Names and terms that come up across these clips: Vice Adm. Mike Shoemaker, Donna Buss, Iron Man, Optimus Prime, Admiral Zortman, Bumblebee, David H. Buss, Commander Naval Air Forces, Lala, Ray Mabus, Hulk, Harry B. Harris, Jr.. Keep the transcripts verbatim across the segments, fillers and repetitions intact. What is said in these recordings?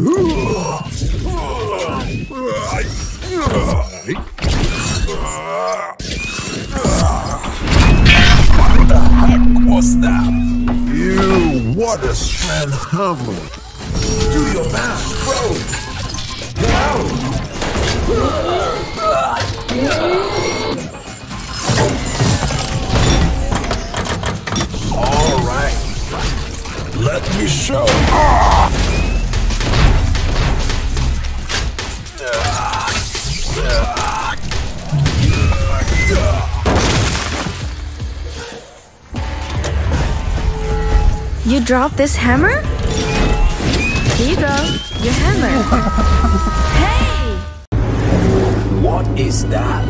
What the heck was that? You water strand hoveling. Do your best, bro. Wow. All right. Let me show. You dropped this hammer? Here you go, your hammer. Hey! What is that?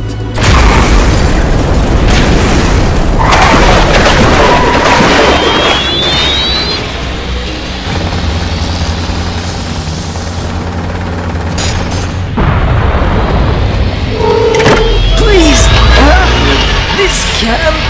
Please! Uh, this can't...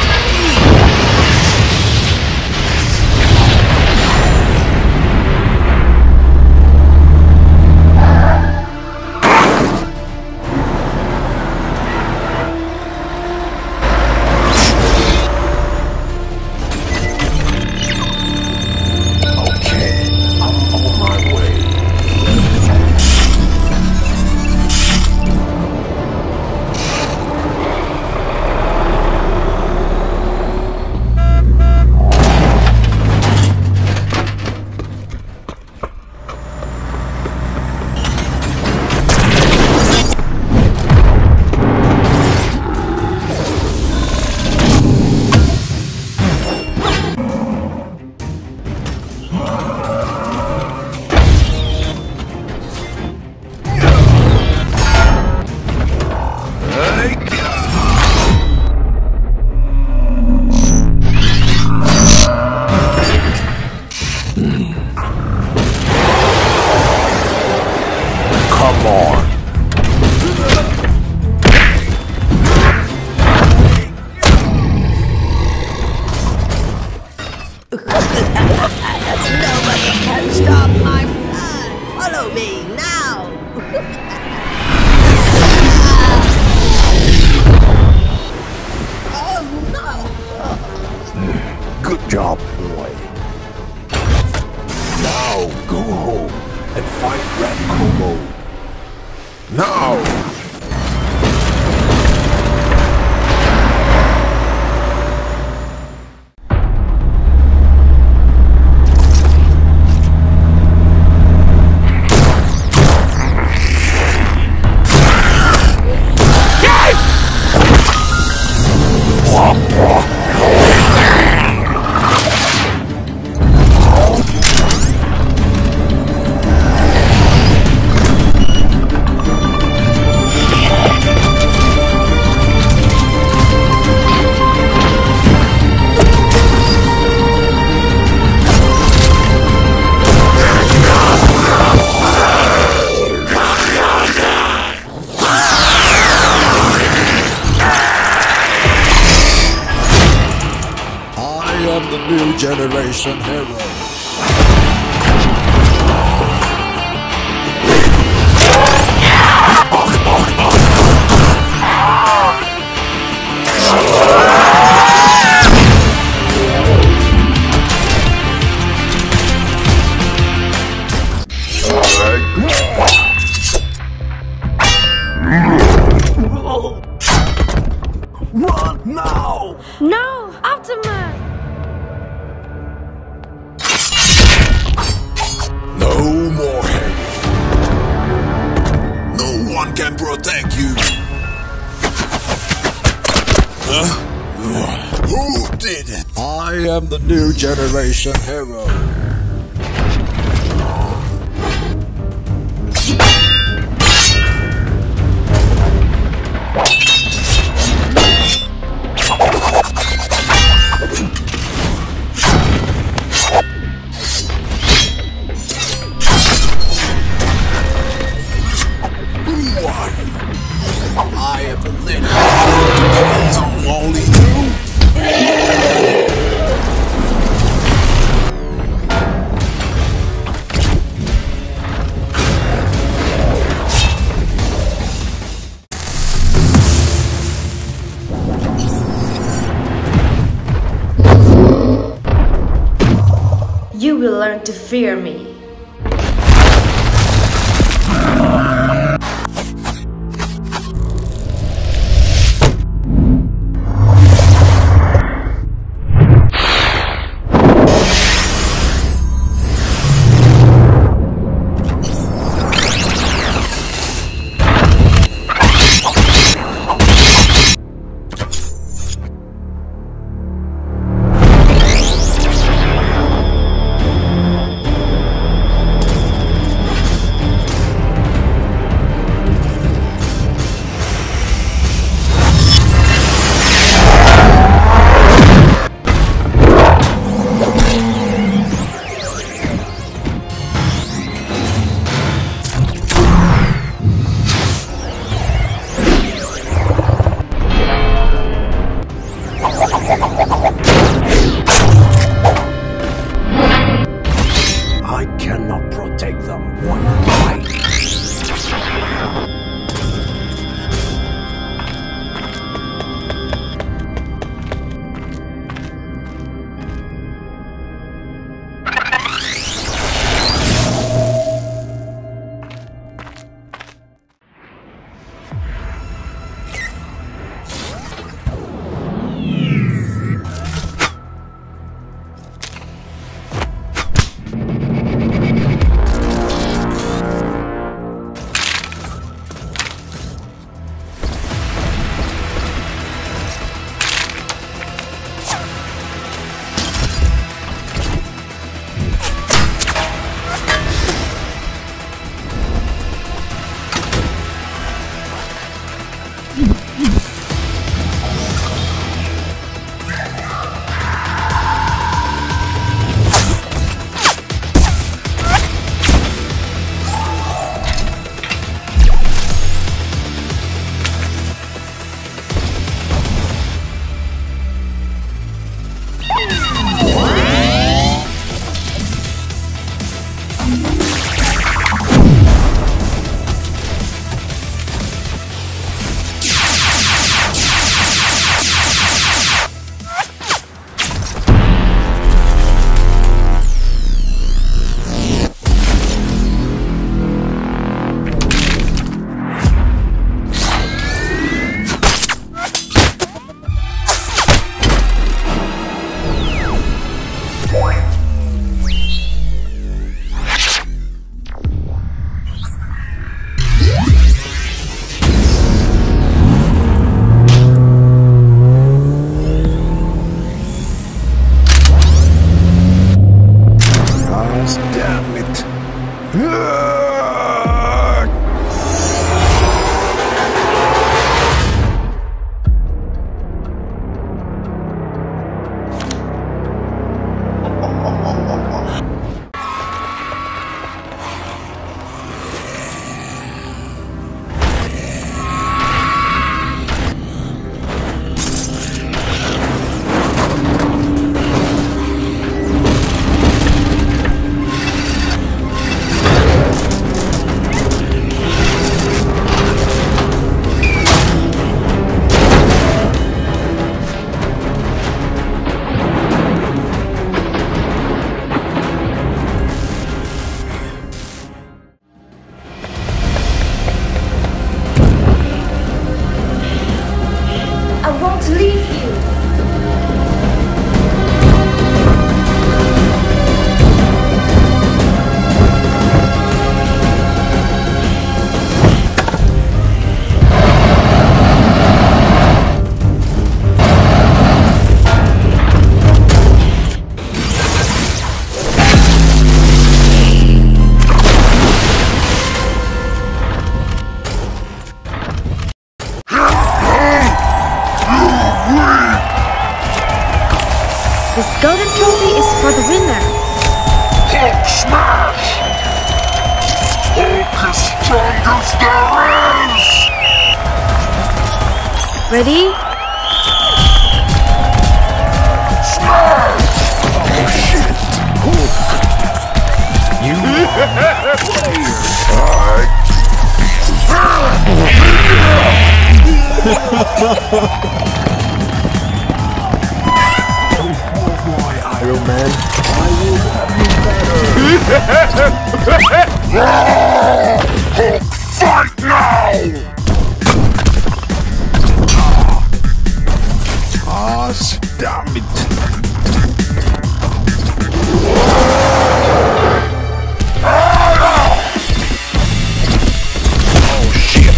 generation hero. The new generation hero. I am the leader. Depends on only. learn to fear me. This golden trophy is for the winner. Hulk smash! Hulk is strongest there is! Ready? Smash! Oh shit! Hulk! You are players! Alright! Iron Man, I will have you better! Hulk, fight now! Ah, damn it! Oh shit!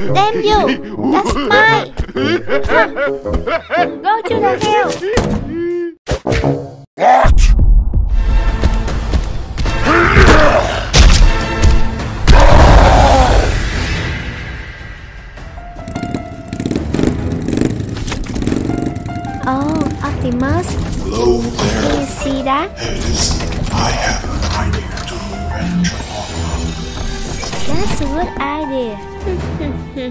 Damn you! That's mine! Come! Go to the hill! What? Oh, Optimus! Hello there! Do you see that? Listen, I have an idea to revenge upon her. That's a good idea. What?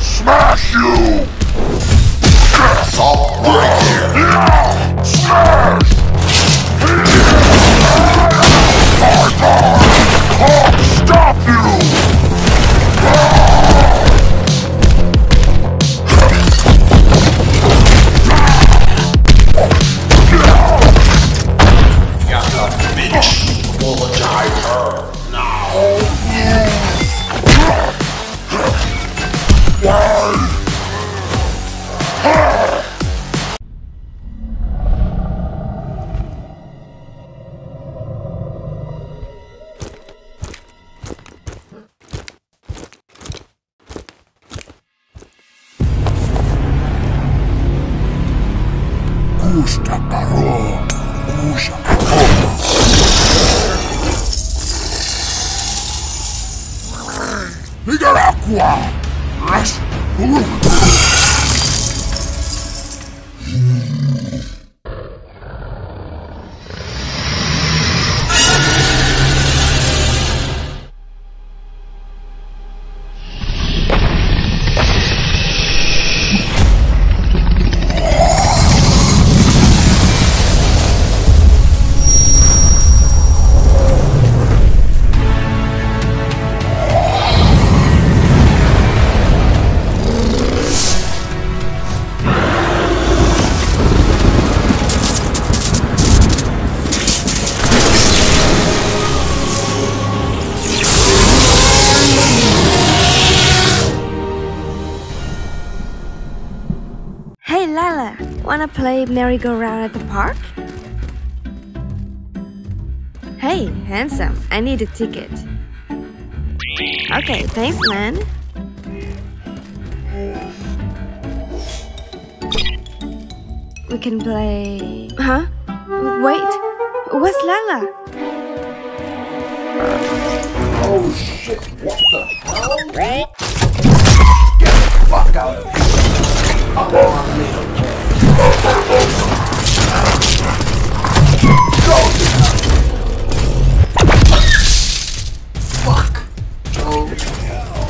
Smash you! Stop right here! Yeah. Smash! Wanna play merry-go-round at the park? Hey, handsome, I need a ticket. Okay, thanks, man. We can play... Huh? Wait, where's Lala? Oh shit, what the hell? Get the fuck out of here! I'm on me. Go! Fuck! Oh hell!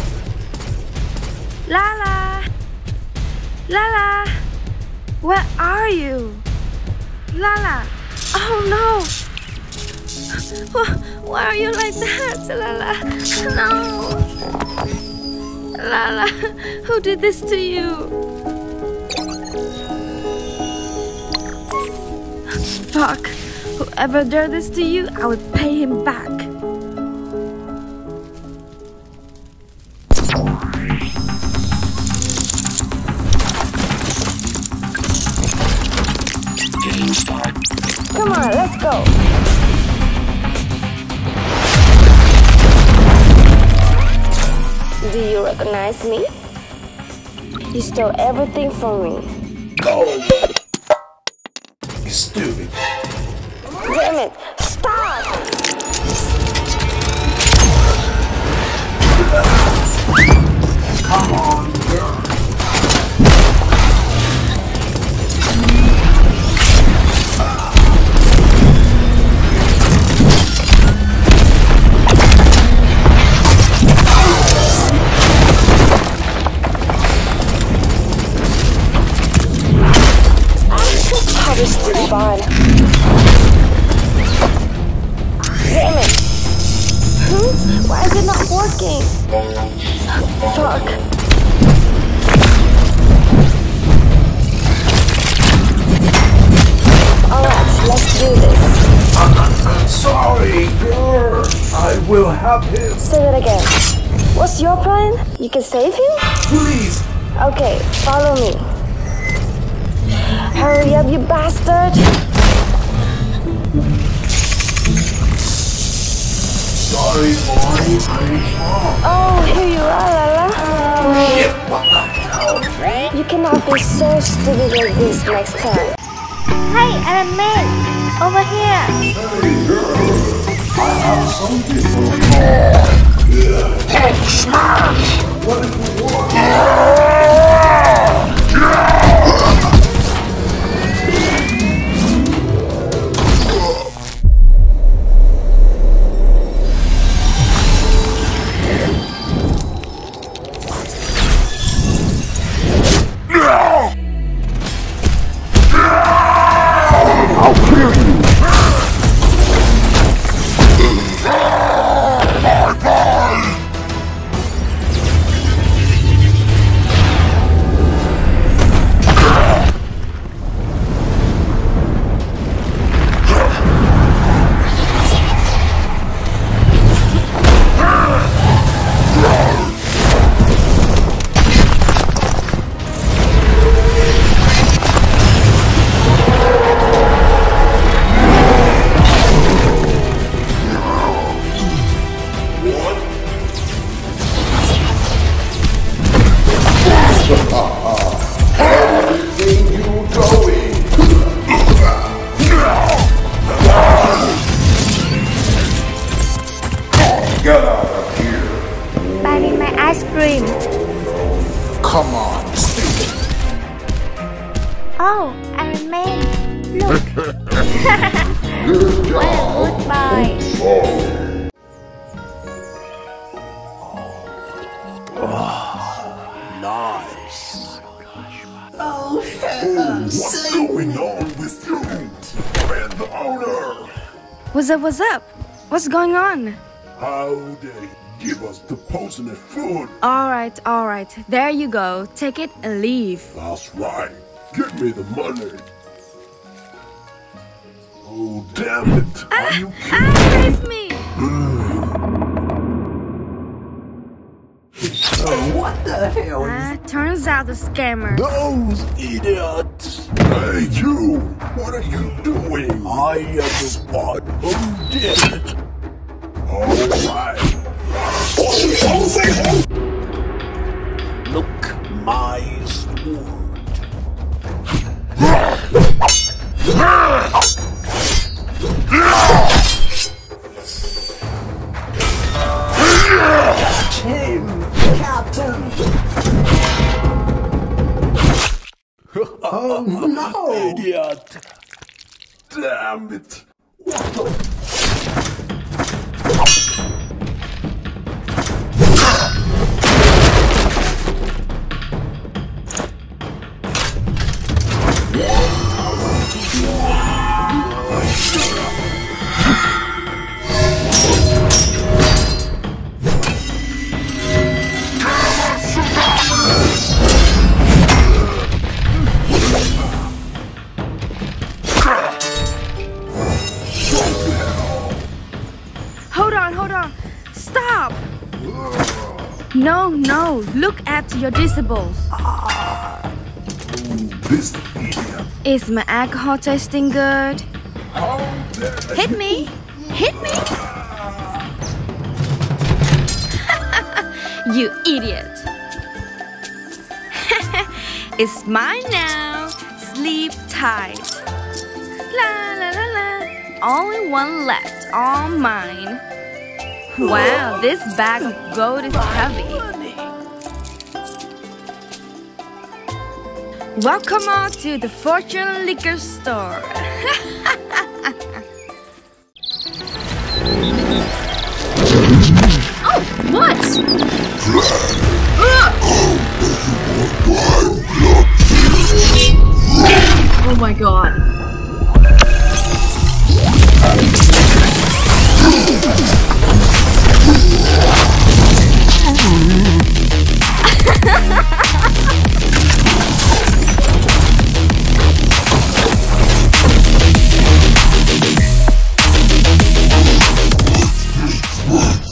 Lala! Lala! Where are you? Lala! Oh no! Why are you like that, Lala? No! Lala, who did this to you? Fuck! Whoever did this to you, I would pay him back. Come on, let's go. Do you recognize me? You stole everything from me. Go! Stupid. Damn it! Stop! Come on, girl. Bond. Damn it! Hmm? Why is it not working? Fuck! Alright, let's do this. will help him. Say that again. What's your plan? You can save him? Please. Okay, follow me. Hurry up, you bastard. Sorry, boy. Oh, here you are, Lala. Oh, shit, what the hell? You cannot be so stupid like this next time. Hey, Iron Man, over here. Hey, girl. I have something for you. Hey, smash! What do you want? Come on. Oh, Iron Man, look. Good job. What a good boy. Oh, nice. Oh, what's going on with you and the owner? What's up? What's up? What's going on? How dare you give us the poisonous food? Alright, alright. There you go. Take it and leave. That's right. Give me the money. Oh, damn it. Ah, Are you kidding? Ah, save me! Oh, what the hell is ah, turns out the scammer. Those idiots! Hey, you! What are you doing? I am the spot. Who did it? Alright. Look, my sword. Catch him, Captain. Oh no, idiot! Damn it! What the? No, no, look at your decibels. Ah, this idiot. Is my alcohol tasting good? Hit me, hit me. You idiot. It's mine now. Sleep tight. La la la la. Only one left, all mine. Wow, this bag of gold is heavy. Welcome all to the Fortune Liquor Store. Oh, what? Oh my god. What?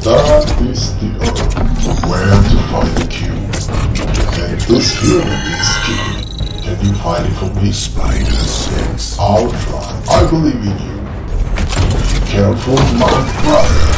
That is the art of where to find the cube. And this here is cube. Can you find it for me? Spider sense. I'll try. I believe in you. Be careful, my brother.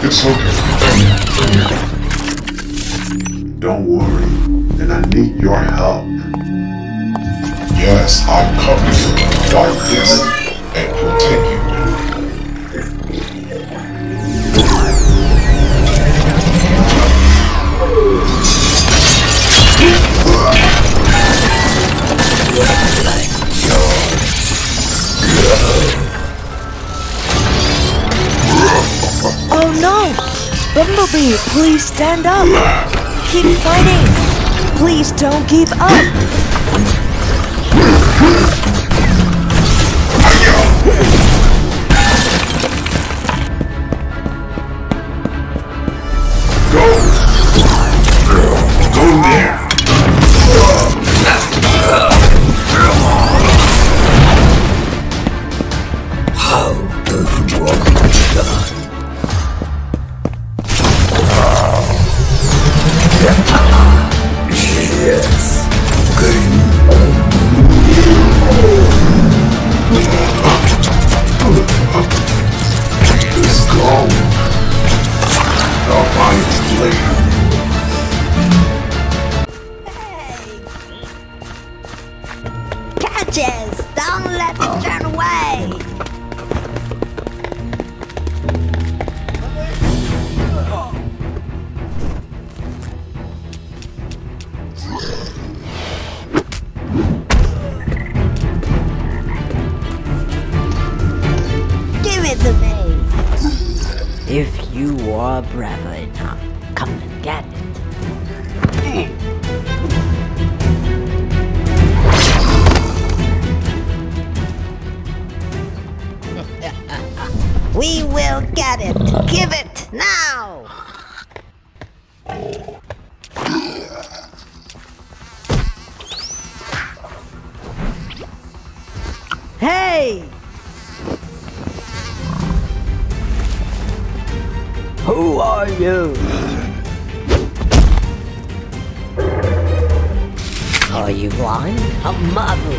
It's okay, come here. Don't worry, and I need your help. Yes, I'm coming to fight this and protect Bumblebee, please stand up! Keep fighting! Please don't give up! Go! Go there! How does it work? Yes. Let's go. I'll find it later. Catches! Don't let it oh. turn away! If you are brave enough, come and get it. We will get it. Give it now. Hey! Who are you? Are you blind? A model.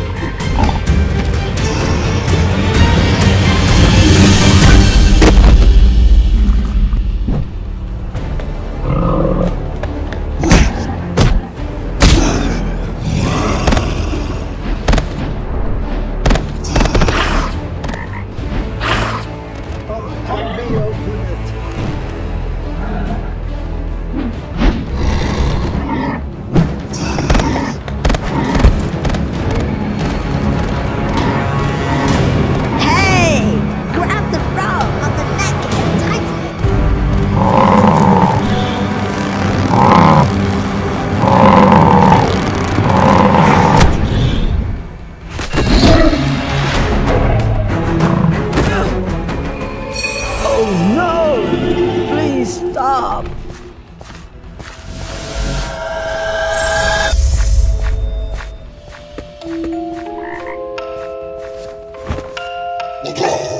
Okay.